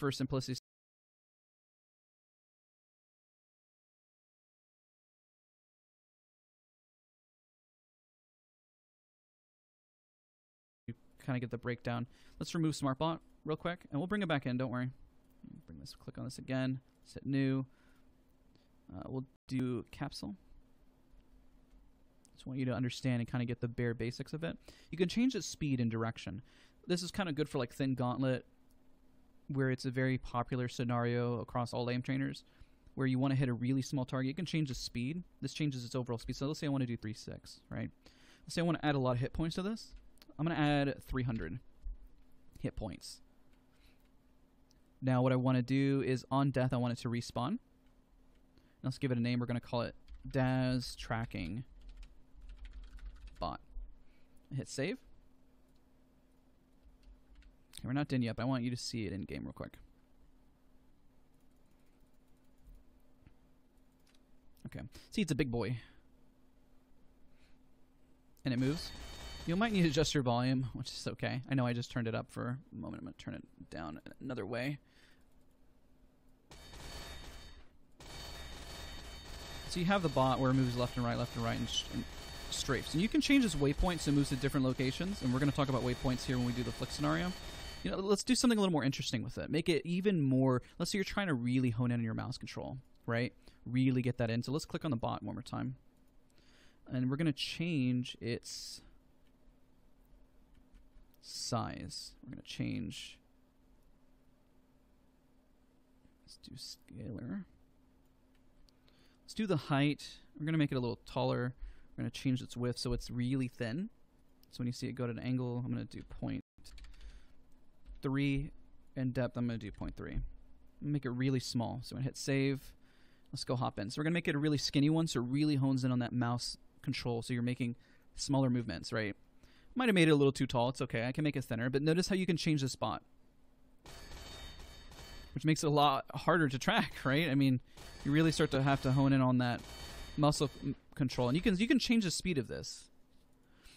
for simplicity's sake. Kind of get the breakdown. Let's remove SmartBot real quick, and we'll bring it back in. Don't worry. Bring this. Click on this again. Let's hit new. We'll do capsule. Just want you to understand and kind of get the bare basics of it. You can change its speed and direction. This is kind of good for like Thin Gauntlet, where it's a very popular scenario across all aim trainers, where you want to hit a really small target. You can change the speed. This changes its overall speed. So let's say I want to do 3.6, right? Let's say I want to add a lot of hit points to this. I'm going to add 300 hit points. Now what I want to do is on death, I want it to respawn. Let's give it a name. We're going to call it Daz Tracking Bot. Hit save. Okay, we're not done yet, but I want you to see it in game real quick. Okay. See, it's a big boy. And it moves. You might need to adjust your volume, which is okay. I know I just turned it up for a moment. I'm going to turn it down another way. So you have the bot where it moves left and right, and strafes. And you can change its waypoints so it moves to different locations. And we're going to talk about waypoints here when we do the flick scenario. You know, let's do something a little more interesting with it. Make it even more... Let's say you're trying to really hone in on your mouse control, right? Really get that in. So let's click on the bot one more time. And we're going to change its... size. We're going to change. Let's do scalar. Let's do the height. We're going to make it a little taller. We're going to change its width so it's really thin. So when you see it go to an angle, I'm going to do 0.3. In depth, I'm going to do 0.3. Make it really small. So when I hit save, let's go hop in. So we're going to make it a really skinny one so it really hones in on that mouse control so you're making smaller movements, right? Might have made it a little too tall. It's okay. I can make it thinner. But notice how you can change the spot, which makes it a lot harder to track, right? I mean, you really start to have to hone in on that muscle control. And you can change the speed of this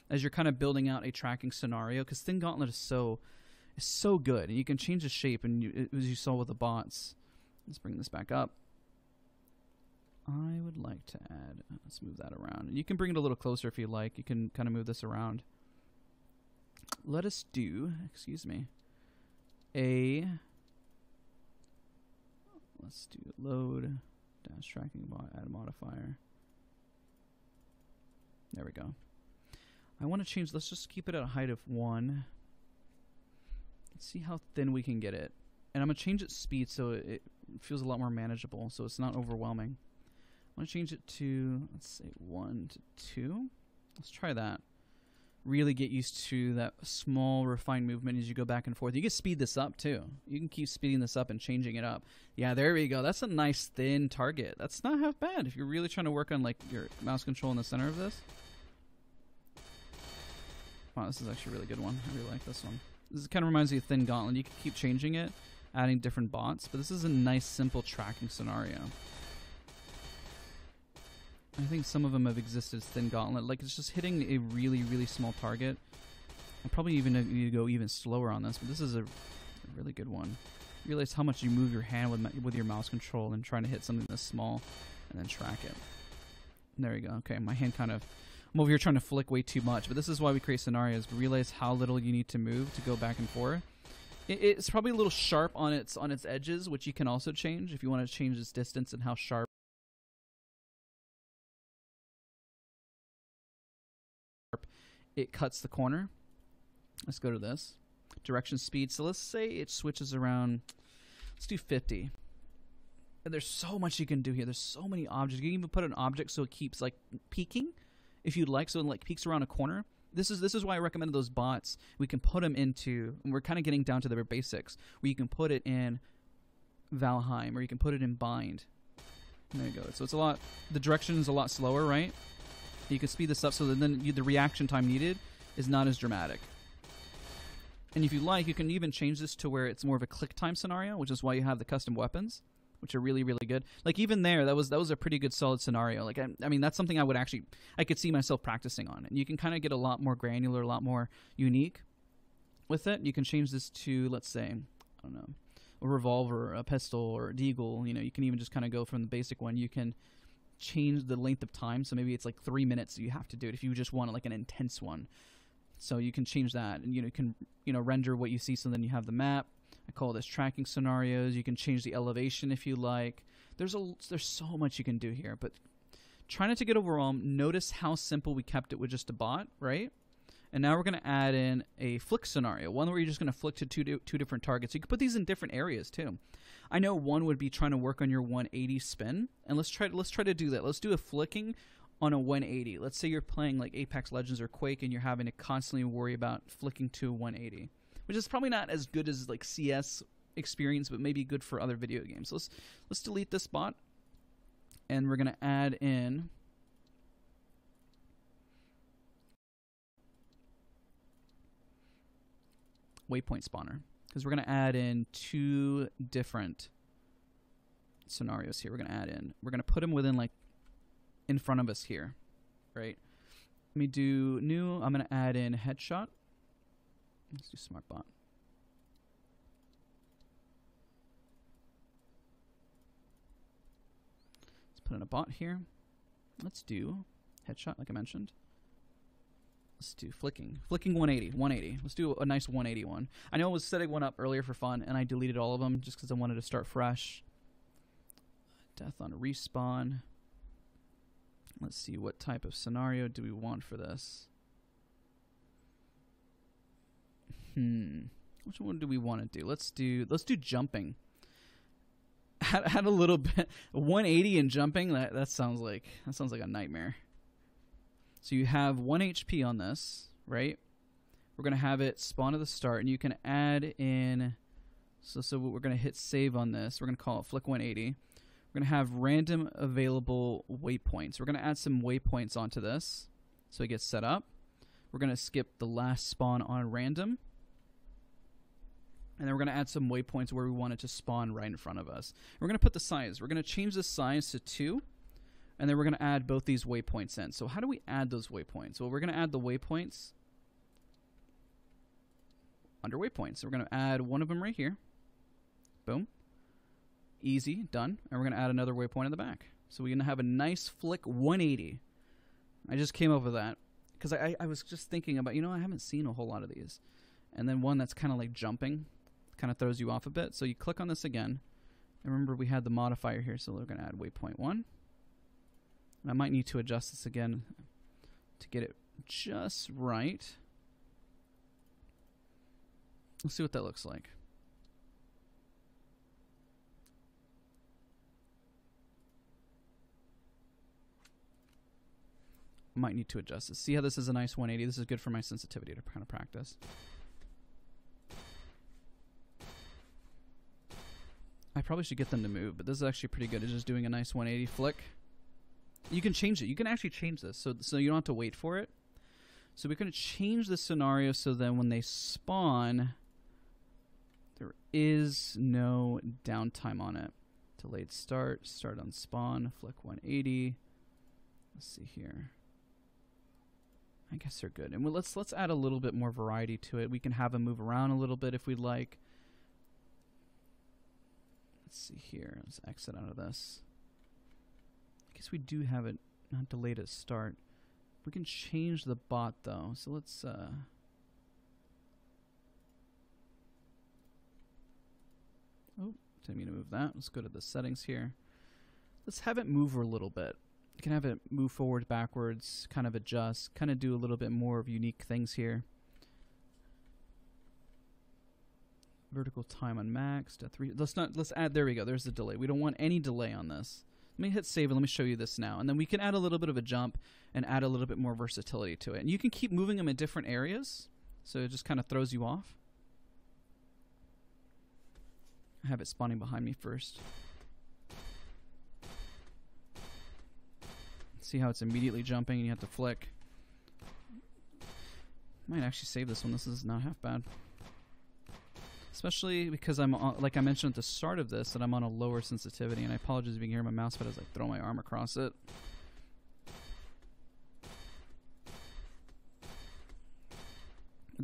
as you're kind of building out a tracking scenario, because Thin Gauntlet is so good. And you can change the shape, and as you saw with the bots. Let's bring this back up. I would like to add... Let's move that around. And you can bring it a little closer if you like. You can kind of move this around. Let us do, excuse me, let's do load, dash tracking bot, add modifier. There we go. I want to change, let's just keep it at a height of 1. Let's see how thin we can get it. And I'm going to change its speed so it feels a lot more manageable, so it's not overwhelming. I'm going to change it to, let's say 1 to 2. Let's try that. Really get used to that small refined movement as you go back and forth. You can speed this up too. You can keep speeding this up and changing it up. Yeah, there we go. That's a nice thin target. That's not half bad if you're really trying to work on like your mouse control in the center of this. Wow, this is actually a really good one. I really like this one. This kind of reminds me of Thin Gauntlet. You can keep changing it, adding different bots, but this is a nice simple tracking scenario. I think some of them have existed as Thin Gauntlet. Like, it's just hitting a really, really small target. I probably even need to go even slower on this, but this is a really good one. Realize how much you move your hand with your mouse control and trying to hit something this small and then track it. And there you go. Okay, my hand kind of... I'm over here trying to flick way too much, but this is why we create scenarios. Realize how little you need to move to go back and forth. It's probably a little sharp on its edges, which you can also change if you want to change its distance and how sharp. It cuts the corner. Let's go to this. Direction speed. So let's say it switches around. Let's do 50. And there's so much you can do here. There's so many objects. You can even put an object so it keeps like peeking if you'd like. So it like peeks around a corner. This is why I recommended those bots. We can put them into, and we're kind of getting down to their basics, where you can put it in Valheim or you can put it in Bind. And there you go. So it's a lot, the direction is a lot slower, right? You can speed this up so that then the reaction time needed is not as dramatic. And if you like, you can even change this to where it's more of a click time scenario, which is why you have the custom weapons, which are really, really good. Like even there, that was a pretty good solid scenario. Like I mean, that's something I could see myself practicing on. And you can kind of get a lot more granular, a lot more unique with it. You can change this to, let's say, I don't know. a revolver, a pistol, or a deagle, you know, you can even just kind of go from the basic one. You can change the length of time, so maybe it's like 3 minutes you have to do it if you just want like an intense one. So you can change that, and you know, you can, you know, render what you see, so then you have the map. I call this tracking scenarios. You can change the elevation if you like. There's so much you can do here, but try not to get overwhelmed. Notice how simple we kept it with just a bot, right? And now we're going to add in a flick scenario, one where you're just going to flick to two different targets. You can put these in different areas too. I know one would be trying to work on your 180 spin, and let's try to do that. Let's do a flicking on a 180. Let's say you're playing like Apex Legends or Quake, and you're having to constantly worry about flicking to 180, which is probably not as good as like CS experience, but maybe good for other video games. So let's delete this bot, and we're going to add in. Waypoint spawner, because we're going to add in two different scenarios here. We're going to put them within like in front of us here, right? Let me do new. I'm going to add in headshot. Let's do SmartBot. Let's put in a bot here. Let's do headshot, like I mentioned. Let's do flicking. Flicking 180. Let's do a nice 180 one. I know I was setting one up earlier for fun, and I deleted all of them just because I wanted to start fresh. Death on respawn. Let's see, what type of scenario do we want for this? Which one do we want to do? Let's do jumping. Had a little bit 180 and jumping. That sounds like a nightmare. So you have 1 HP on this, right? We're going to have it spawn at the start, and you can add in, so we're going to hit save on this. We're going to call it flick 180. We're going to have random available waypoints. We're going to add some waypoints onto this so it gets set up. We're going to skip the last spawn on random. And then we're going to add some waypoints where we want it to spawn right in front of us. We're going to put the size. We're going to change the size to 2. And then we're going to add both these waypoints in. So how do we add those waypoints? Well, we're going to add the waypoints under waypoints. So we're going to add one of them right here. Boom. Easy. Done. And we're going to add another waypoint in the back. So we're going to have a nice flick 180. I just came up with that because I was just thinking about, you know, I haven't seen a whole lot of these. And then one that's kind of like jumping. Kind of throws you off a bit. So you click on this again. And remember, we had the modifier here. So we're going to add waypoint 1. I might need to adjust this again to get it just right. Let's see what that looks like. I might need to adjust this. See how this is a nice 180? This is good for my sensitivity to kind of practice. I probably should get them to move, but this is actually pretty good. It's just doing a nice 180 flick. You can change it. You can actually change this, so you don't have to wait for it. So we're going to change the scenario so then when they spawn, there is no downtime on it. Delayed start, start on spawn, flick 180. Let's see here. I guess they're good. And let's add a little bit more variety to it. We can have them move around a little bit if we'd like. Let's see here. Let's exit out of this. I guess we do have it not delayed at start. We can change the bot though, so oh, didn't mean to move that. Let's go to the settings here. Let's have it move a little bit. You can have it move forward, backwards, kind of adjust, kind of do a little bit more of unique things here. Vertical time on max to 3. Let's add. There we go. There's the delay. We don't want any delay on this. Let me hit save and let me show you this now. And then we can add a little bit of a jump and add a little bit more versatility to it. And you can keep moving them in different areas, so it just kind of throws you off. I have it spawning behind me first. See how it's immediately jumping and you have to flick. Might actually save this one. This is not half bad. Especially because I'm on, like I mentioned at the start of this, that I'm on a lower sensitivity, and I apologize if you can hear my mouse pad as I throw my arm across it.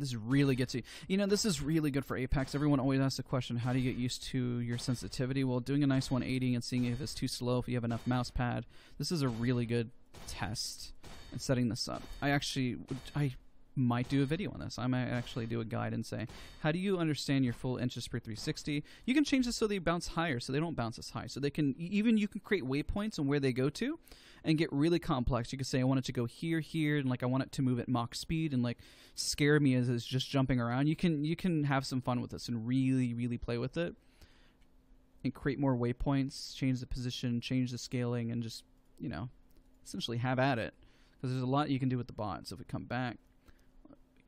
This really gets you, you know, this is really good for Apex. Everyone always asks the question, how do you get used to your sensitivity? Well, doing a nice 180 and seeing if it's too slow, if you have enough mouse pad. This is a really good test and setting this up. I might do a video on this. I might actually do a guide and say, how do you understand your full inches per 360? You can change this so they bounce higher, so they don't bounce as high. So they can, even you can create waypoints on where they go to and get really complex. You can say, I want it to go here, here, and like I want it to move at Mach speed and like scare me as it's just jumping around. You can have some fun with this and really, really play with it and create more waypoints, change the position, change the scaling, and just, you know, essentially have at it. Because there's a lot you can do with the bot. So if we come back,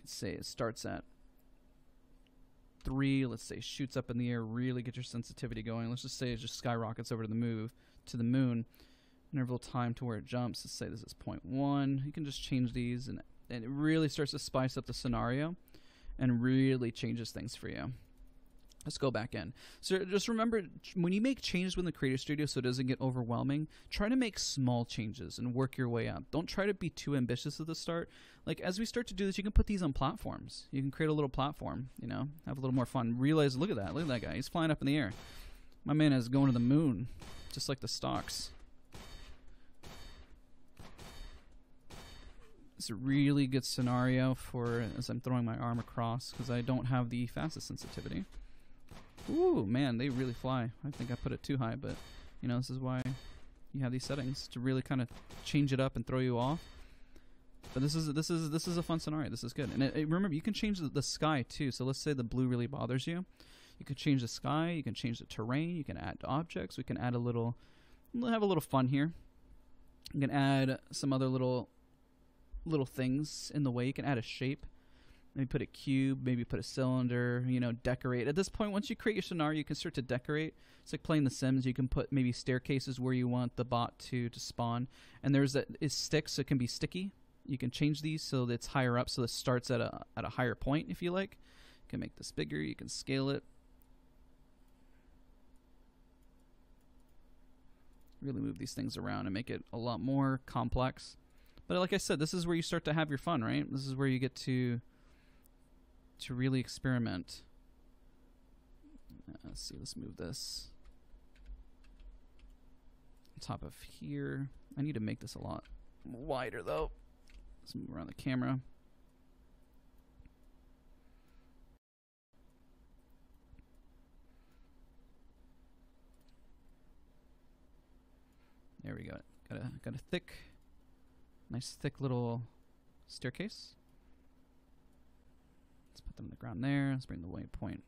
say it starts at 3, let's say shoots up in the air, really get your sensitivity going. Let's just say it just skyrockets over to the moon, interval time to where it jumps. Let's say this is 0.1. You can just change these, and it really starts to spice up the scenario and really changes things for you. Let's go back in. So just remember, when you make changes within the Creator Studio so it doesn't get overwhelming, try to make small changes and work your way up. Don't try to be too ambitious at the start. Like, as we start to do this, you can put these on platforms. You can create a little platform, you know, have a little more fun. Realize, look at that guy. He's flying up in the air. My man is going to the moon, just like the stocks. It's a really good scenario for, as I'm throwing my arm across, because I don't have the fastest sensitivity. Ooh, man, they really fly. I think I put it too high, but, you know, this is why you have these settings, to really kind of change it up and throw you off. But this is a fun scenario. This is good. And remember, you can change the sky, too. So let's say the blue really bothers you. You can change the sky. You can change the terrain. You can add objects. We can add a little... We'll have a little fun here. You can add some other little things in the way. You can add a shape. Maybe put a cube, maybe put a cylinder, you know, decorate. At this point, once you create your scenario, you can start to decorate. It's like playing The Sims. You can put maybe staircases where you want the bot to spawn. And there's that, it sticks, so it can be sticky. You can change these so that it's higher up, so it starts at a higher point, if you like. You can make this bigger. You can scale it. Really move these things around and make it a lot more complex. But like I said, this is where you start to have your fun, right? This is where you get to really experiment. Let's see, let's move this on top of here. I need to make this a lot wider though. Let's move around the camera. There we go. Got a thick, nice thick little staircase. Let's put them on the ground there. Let's bring the waypoint.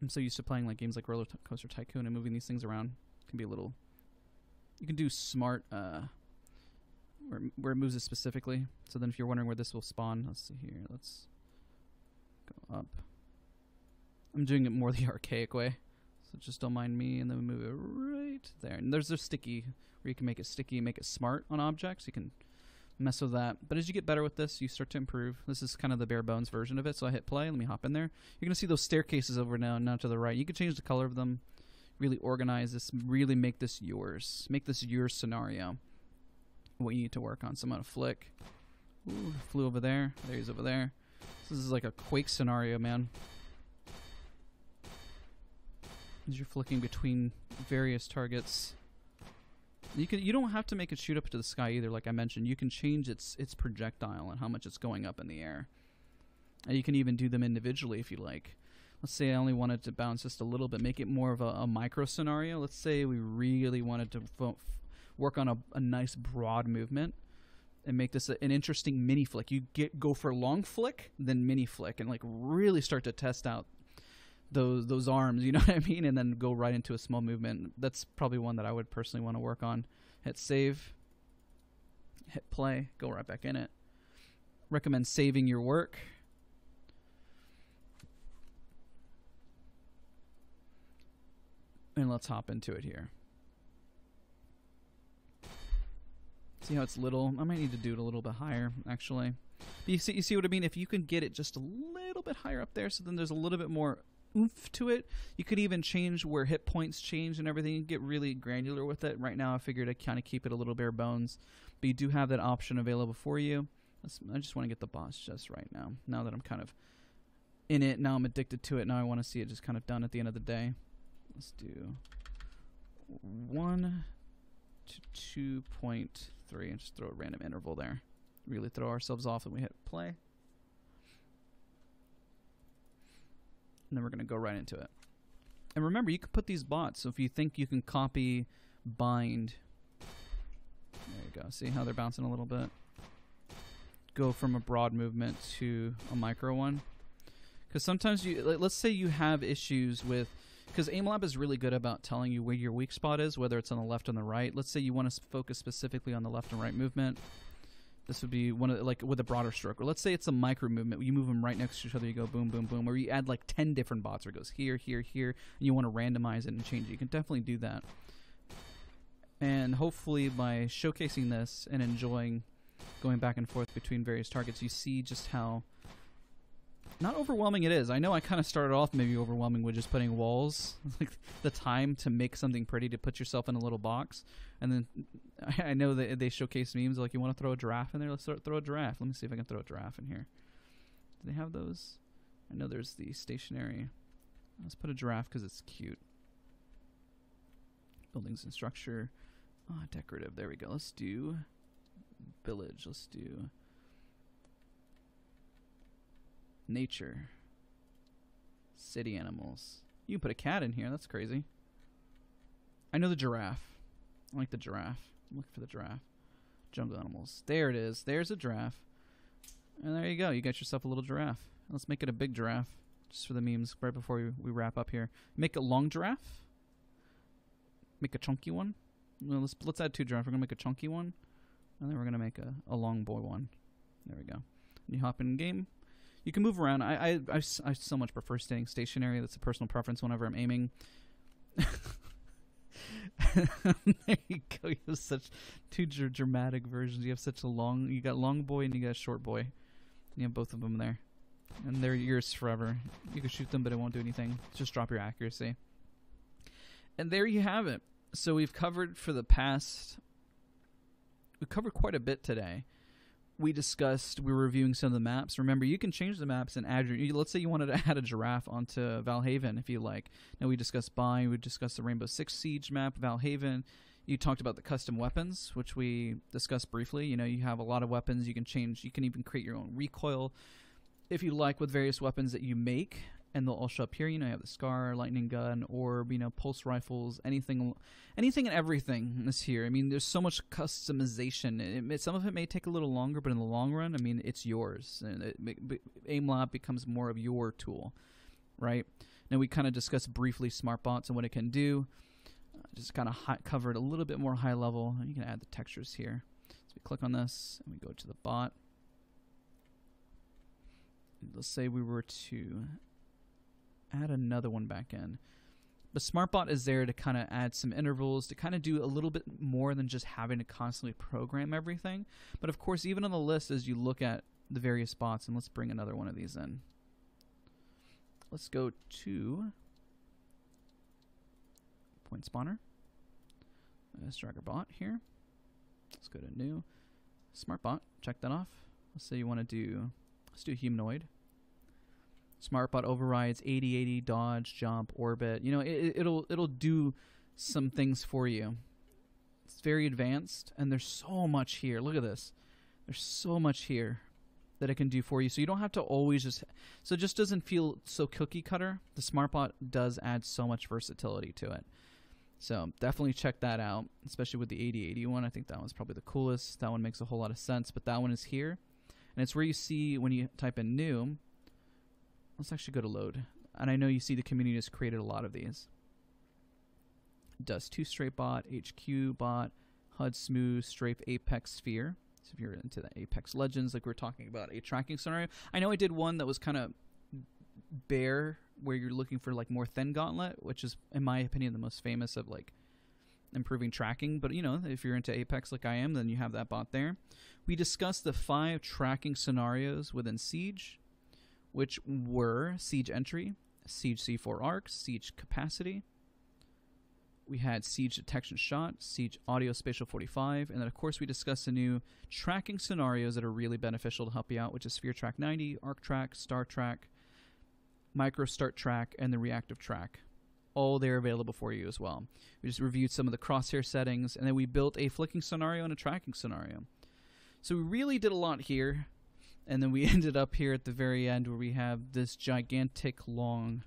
I'm so used to playing like games like Roller Coaster Tycoon and moving these things around. It can be a little. You can do smart where it moves it specifically. So then, if you're wondering where this will spawn, let's see here. Let's go up. I'm doing it more the archaic way, so just don't mind me. And then we move it right there. And there's this sticky, where you can make it sticky and make it smart on objects. You can mess with that. But as you get better with this, you start to improve. This is kind of the bare bones version of it. So I hit play. Let me hop in there. You're going to see those staircases over now to the right. You can change the color of them, really organize this, really make this yours. Make this your scenario. What you need to work on. So I'm going to flick. Ooh, flew over there. There he's over there. This is like a Quake scenario, man. You're flicking between various targets. You don't have to make it shoot up to the sky either, like I mentioned. You can change its projectile and how much it's going up in the air. And you can even do them individually if you like. Let's say I only wanted to bounce just a little bit, make it more of a micro scenario. Let's say we really wanted to work on a nice broad movement and make this an interesting mini flick. You go for long flick, then mini flick, and like really start to test out those arms, you know what I mean, and then go right into a small movement. That's probably one that I would personally want to work on. Hit save, hit play, go right back in it. Recommend saving your work. And let's hop into it here. See how it's little? I might need to do it a little bit higher, actually. But you see what I mean? If you can get it just a little bit higher up there, so then there's a little bit more oomph to it. You could even change where hit points change and everything. You get really granular with it. Right now I figured I kind of keep it a little bare bones, but you do have that option available for you. I just want to get the boss just right now. Now that I'm kind of in it, now I'm addicted to it. Now I want to see it just kind of done at the end of the day. Let's do 1 to 2.3 and just throw a random interval there. Really throw ourselves off when we hit play. And then we're going to go right into it. And remember, you can put these bots. So if you think you can copy, bind. There you go. See how they're bouncing a little bit? Go from a broad movement to a micro one. Because sometimes, you like, let's say you have issues with... Because Aim Lab is really good about telling you where your weak spot is, whether it's on the left and the right. Let's say you want to focus specifically on the left and right movement. This would be one of the, like, with a broader stroke. Or let's say it's a micro movement. You move them right next to each other. You go boom, boom, boom. Or you add like 10 different bots where it goes here, here, here. And you want to randomize it and change it. You can definitely do that. And hopefully by showcasing this and enjoying going back and forth between various targets, you see just how... not overwhelming it is. I know I kind of started off maybe overwhelming with just putting walls, like the time to make something pretty to put yourself in a little box. And then I know that they showcase memes like, you want to throw a giraffe in there? Let's throw a giraffe. Let me see if I can throw a giraffe in here. Do they have those? I know there's the stationary. Let's put a giraffe because it's cute. Buildings and structure. Oh, decorative. There we go. Let's do village. Let's do... nature. City animals. You can put a cat in here. That's crazy. I know the giraffe. I like the giraffe. I'm looking for the giraffe. Jungle animals. There it is. There's a giraffe. And there you go. You got yourself a little giraffe. Let's make it a big giraffe. Just for the memes right before we wrap up here. Make a long giraffe. Make a chunky one. No, let's add two giraffes. We're going to make a chunky one. And then we're going to make a long boy one. There we go. You hop in game. You can move around. I so much prefer staying stationary. That's a personal preference whenever I'm aiming. There you go. You have such two dramatic versions. You have such a long... You got long boy and you got short boy. You have both of them there. And they're yours forever. You can shoot them, but it won't do anything. Just drop your accuracy. And there you have it. So we've covered for the past... We've covered quite a bit today. We discussed, we were reviewing some of the maps. Remember, you can change the maps and add your... Let's say you wanted to add a giraffe onto Valhaven, if you like. Now, we discussed Bind, we discussed the Rainbow Six Siege map, Valhaven. You talked about the custom weapons, which we discussed briefly. You know, you have a lot of weapons. You can change. You can even create your own recoil, if you like, with various weapons that you make. And they'll all show up here. You know, you have the Scar, Lightning Gun, Orb, you know, Pulse Rifles, anything and everything is here. I mean, there's so much customization. Some of it may take a little longer, but in the long run, I mean, it's yours. And Aim Lab becomes more of your tool, right? Now, we kind of discussed briefly SmartBots and what it can do. Just kind of covered a little bit more high level. You can add the textures here. So we click on this, and we go to the bot. And let's say we were to... add another one back in. But SmartBot is there to kind of add some intervals, to kind of do a little bit more than just having to constantly program everything. But of course, even on the list, as you look at the various bots, and let's bring another one of these in. Let's go to Point Spawner. Striker Bot here. Let's go to New. SmartBot. Check that off. Let's say you want to do, let's do Humanoid. SmartBot overrides 80/80, dodge, jump, orbit. You know, it'll do some things for you. It's very advanced, and there's so much here. Look at this. There's so much here that it can do for you. So you don't have to always just... So it just doesn't feel so cookie cutter. The SmartBot does add so much versatility to it. So definitely check that out, especially with the 80/80 one. I think that one's probably the coolest. That one makes a whole lot of sense, but that one is here. And it's where you see when you type in new... Let's actually go to load. And I know you see the community has created a lot of these. Dust 2 straight bot, HQ bot, HUD smooth straight apex sphere. So if you're into the Apex Legends, like we're talking about a tracking scenario. I know I did one that was kind of bare, where you're looking for like more Thin Gauntlet, which is, in my opinion, the most famous of like improving tracking. But you know, if you're into Apex like I am, then you have that bot there. We discussed the 5 tracking scenarios within Siege, which were Siege Entry, Siege C4 Arc, Siege Capacity. We had Siege Detection Shot, Siege Audio Spatial 45, and then of course we discussed the new tracking scenarios that are really beneficial to help you out, which is Sphere Track 90, Arc Track, Star Track, Micro Start Track, and the Reactive Track. All they're available for you as well. We just reviewed some of the crosshair settings, and then we built a flicking scenario and a tracking scenario. So we really did a lot here, and then we ended up here at the very end where we have this gigantic long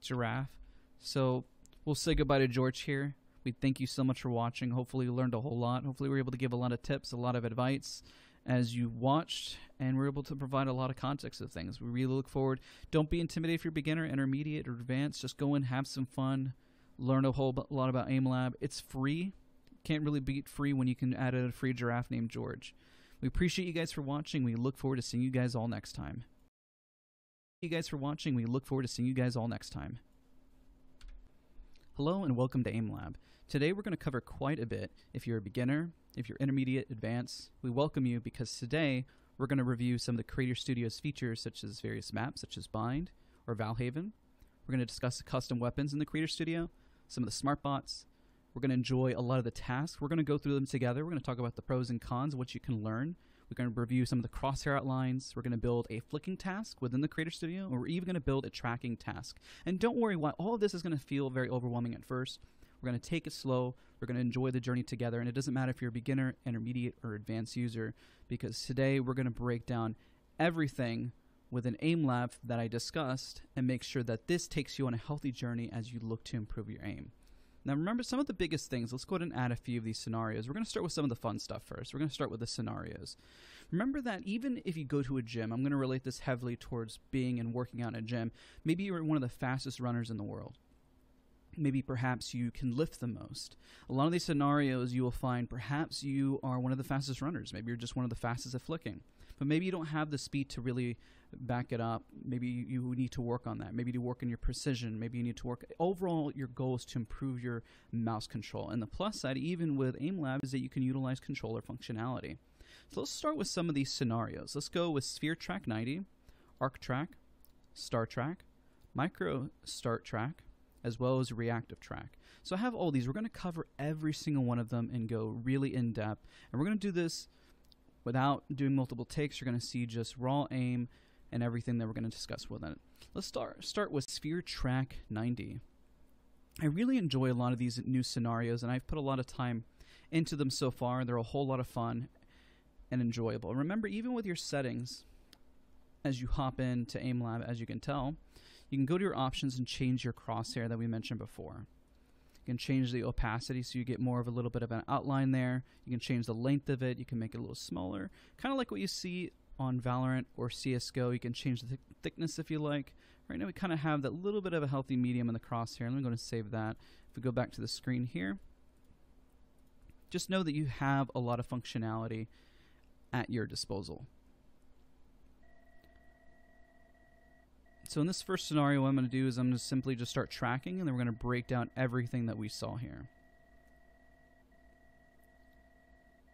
giraffe. So we'll say goodbye to George here. We thank you so much for watching. Hopefully you learned a whole lot. Hopefully we were able to give a lot of tips, a lot of advice as you watched, and we're able to provide a lot of context of things. We really look forward. Don't be intimidated if you're beginner, intermediate, or advanced. Just go in, have some fun, learn a whole lot about Aim Lab. It's free. Can't really beat free when you can add a free giraffe named George. We appreciate you guys for watching. We look forward to seeing you guys all next time. Hello and welcome to Aim Lab. Today we're going to cover quite a bit. If you're a beginner, if you're intermediate, advanced, we welcome you, because today we're going to review some of the Creator Studio's features, such as various maps such as Bind or Valhaven. We're going to discuss the custom weapons in the Creator Studio, some of the smart bots. We're going to enjoy a lot of the tasks. We're going to go through them together. We're going to talk about the pros and cons, what you can learn. We're going to review some of the crosshair outlines. We're going to build a flicking task within the Creator Studio, and we're even going to build a tracking task. And don't worry, while all of this is going to feel very overwhelming at first, we're going to take it slow. We're going to enjoy the journey together, and it doesn't matter if you're a beginner, intermediate, or advanced user, because today we're going to break down everything with an aim lab that I discussed and make sure that this takes you on a healthy journey as you look to improve your aim. Now remember some of the biggest things. Let's go ahead and add a few of these scenarios. We're going to start with some of the fun stuff first. We're going to start with the scenarios. Remember that even if you go to a gym, I'm going to relate this heavily towards being and working out in a gym. Maybe you're one of the fastest runners in the world. Maybe perhaps you can lift the most. A lot of these scenarios you will find perhaps you are one of the fastest runners. Maybe you're just one of the fastest at flicking. But maybe you don't have the speed to really back it up. Maybe you need to work on that. Maybe you work on your precision. Maybe you need to work. Overall, your goal is to improve your mouse control. And the plus side, even with Aim Lab, is that you can utilize controller functionality. So let's start with some of these scenarios. Let's go with Sphere Track 90, Arc Track, Star Track, Micro Start Track, as well as Reactive Track. So I have all these. We're going to cover every single one of them and go really in depth. And we're going to do this without doing multiple takes. You're going to see just raw aim and everything that we're going to discuss with it. Let's start with Sphere Track 90. I really enjoy a lot of these new scenarios, and I've put a lot of time into them so far. They're a whole lot of fun and enjoyable. Remember, even with your settings, as you hop into Aim Lab, as you can tell, you can go to your options and change your crosshair that we mentioned before. You can change the opacity so you get more of a little bit of an outline there. You can change the length of it. You can make it a little smaller, kind of like what you see on Valorant or CSGO. You can change the thickness if you like. Right now we kind of have that little bit of a healthy medium in the crosshair. I'm going to save that. If we go back to the screen here, just know that you have a lot of functionality at your disposal. So in this first scenario, what I'm going to do is I'm going to simply just start tracking, and then we're going to break down everything that we saw here.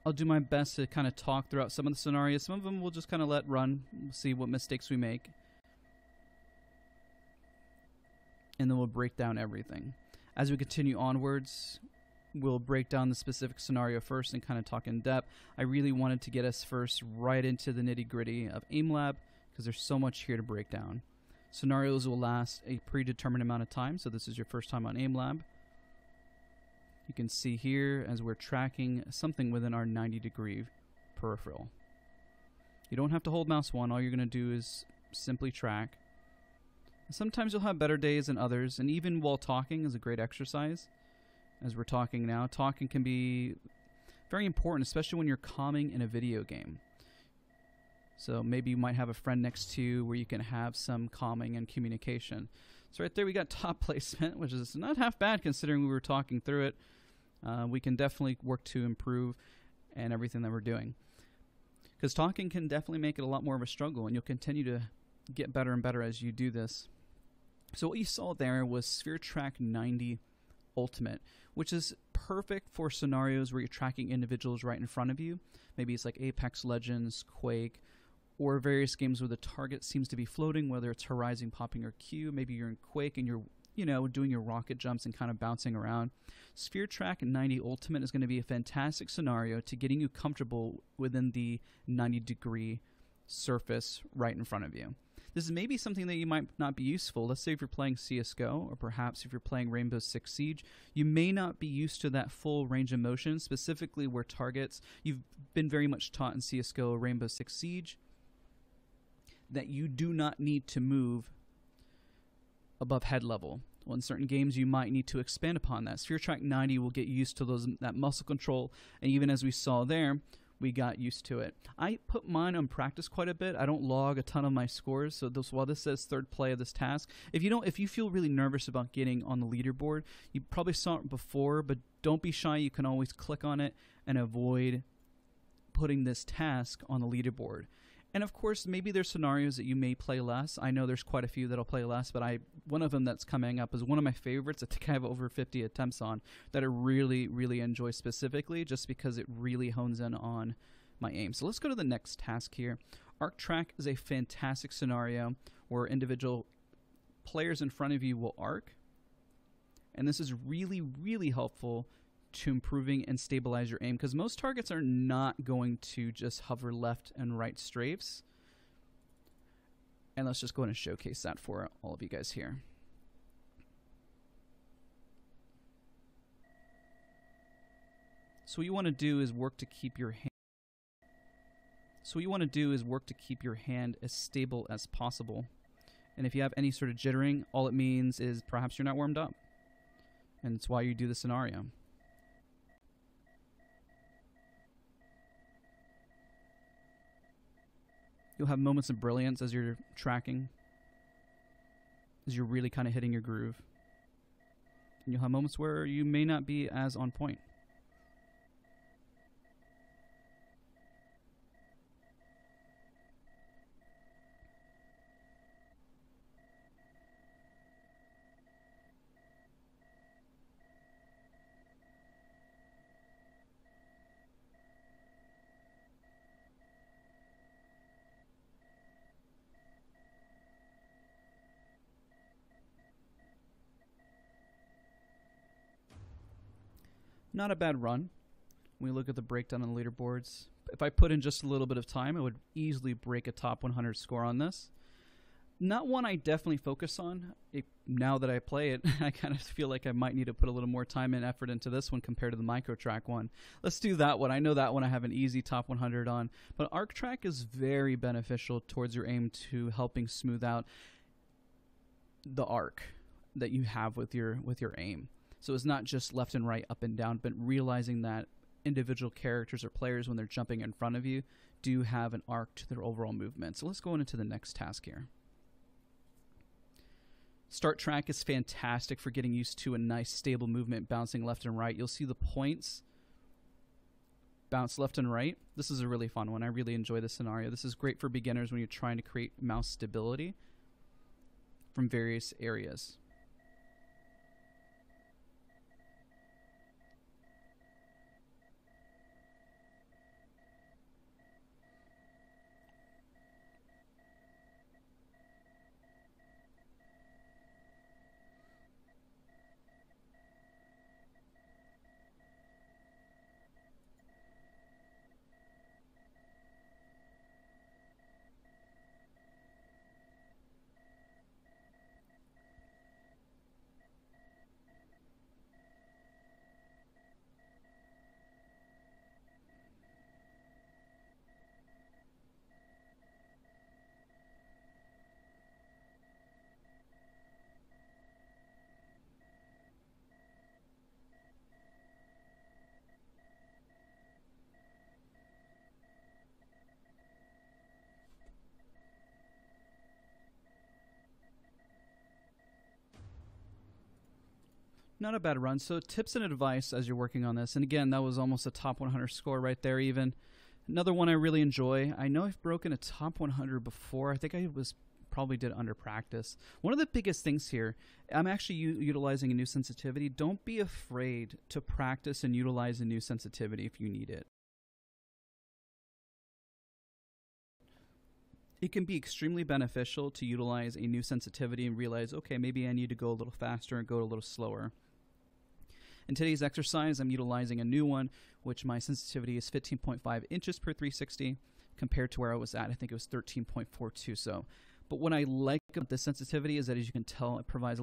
I'll do my best to kind of talk throughout some of the scenarios. Some of them we'll just kind of let run. We'll see what mistakes we make. And then we'll break down everything. As we continue onwards, we'll break down the specific scenario first and kind of talk in depth. I really wanted to get us first right into the nitty-gritty of Aim Lab, because there's so much here to break down. Scenarios will last a predetermined amount of time, so this is your first time on Aim Lab. You can see here as we're tracking something within our 90-degree peripheral. You don't have to hold mouse one. All you're going to do is simply track. Sometimes you'll have better days than others, and even while talking is a great exercise. As we're talking now, talking can be very important, especially when you're calming in a video game. So maybe you might have a friend next to you where you can have some calming and communication. So right there we got top placement, which is not half bad considering we were talking through it. We can definitely work to improve and everything that we're doing, because talking can definitely make it a lot more of a struggle, and you'll continue to get better and better as you do this. So what you saw there was Sphere Track 90 Ultimate, which is perfect for scenarios where you're tracking individuals right in front of you. Maybe it's like Apex Legends, Quake, or various games where the target seems to be floating, whether it's Horizon popping or Q. Maybe you're in Quake and you're, you know, doing your rocket jumps and kind of bouncing around. Sphere Track 90 Ultimate is going to be a fantastic scenario to getting you comfortable within the 90-degree surface right in front of you. This is maybe something that you might not be useful. Let's say if you're playing CSGO, or perhaps if you're playing Rainbow Six Siege, you may not be used to that full range of motion, specifically where targets, you've been very much taught in CSGO or Rainbow Six Siege, that you do not need to move above head level. Well, in certain games, you might need to expand upon that. Sphere Track 90 will get used to those, that muscle control, and even as we saw there, we got used to it. I put mine on practice quite a bit. I don't log a ton of my scores, so this, while this says third play of this task, if you feel really nervous about getting on the leaderboard, you probably saw it before, but don't be shy. You can always click on it and avoid putting this task on the leaderboard. And of course, maybe there's scenarios that you may play less. I know there's quite a few that I'll play less, but one of them that's coming up is one of my favorites. I think I have over 50 attempts on that I really, really enjoy specifically just because it really hones in on my aim. So let's go to the next task here. Arc Track is a fantastic scenario where individual players in front of you will arc. And this is really, really helpful to improving and stabilize your aim, because most targets are not going to just hover left and right strafes. And let's just go ahead and showcase that for all of you guys here. So what you want to do is work to keep your hand as stable as possible. And if you have any sort of jittering, all it means is perhaps you're not warmed up. And it's why you do the scenario. You'll have moments of brilliance as you're tracking, as you're really kind of hitting your groove. And you'll have moments where you may not be as on point. Not a bad run. When we look at the breakdown on the leaderboards, if I put in just a little bit of time, I would easily break a top 100 score on this. Not one I definitely focus on. Now that I play it, I kind of feel like I might need to put a little more time and effort into this one compared to the Micro Track one. Let's do that one. I know that one I have an easy top 100 on. But Arc Track is very beneficial towards your aim to helping smooth out the arc that you have with your aim. So it's not just left and right, up and down, but realizing that individual characters or players, when they're jumping in front of you, do have an arc to their overall movement. So let's go on into the next task here. Start Track is fantastic for getting used to a nice stable movement bouncing left and right. You'll see the points bounce left and right. This is a really fun one. I really enjoy this scenario. This is great for beginners when you're trying to create mouse stability from various areas. Not a bad run. So tips and advice as you're working on this. And again, that was almost a top 100 score right there even. Another one I really enjoy. I know I've broken a top 100 before. I think I was probably did under practice. One of the biggest things here, I'm actually utilizing a new sensitivity. Don't be afraid to practice and utilize a new sensitivity if you need it. It can be extremely beneficial to utilize a new sensitivity and realize, okay, maybe I need to go a little faster and go a little slower. In today's exercise, I'm utilizing a new one, which my sensitivity is 15.5 inches per 360 compared to where I was at. I think it was 13.42. So, but what I like about this sensitivity is that, as you can tell, it provides a